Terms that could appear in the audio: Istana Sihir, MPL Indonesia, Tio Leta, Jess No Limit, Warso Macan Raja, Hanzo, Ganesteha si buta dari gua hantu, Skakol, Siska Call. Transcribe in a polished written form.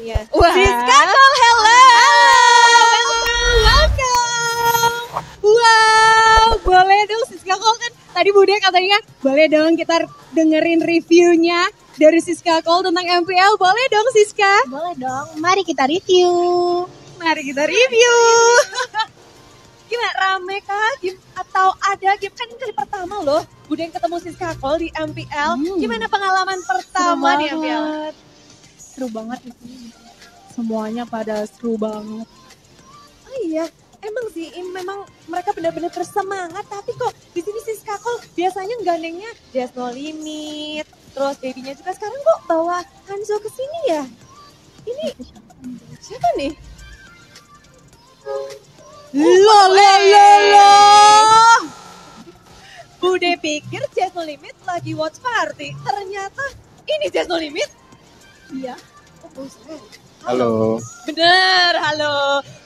Yes. Wow. Siska Call, hello. Welcome. Wow, boleh dong Siska Call kan tadi Bude katanya boleh dong kita dengerin reviewnya dari Siska Call tentang MPL. Boleh dong Siska? Boleh dong. Mari kita review. Gimana, rame kah game atau ada game? Kan kali pertama loh Bude ketemu Siska Call di MPL. Gimana pengalaman pertama di MPL? Seru banget, semuanya pada seru banget. Oh iya, emang sih memang mereka benar-benar bersemangat. Tapi kok di sini si Skakol biasanya gandengnya Jess No Limit, terus babynya juga sekarang kok bawa Hanzo ke sini ya? Ini siapa nih? Lolelolo. Bude pikir Jess No Limit lagi watch party, ternyata ini Jess No Limit. Iya. Halo. Bener, halo.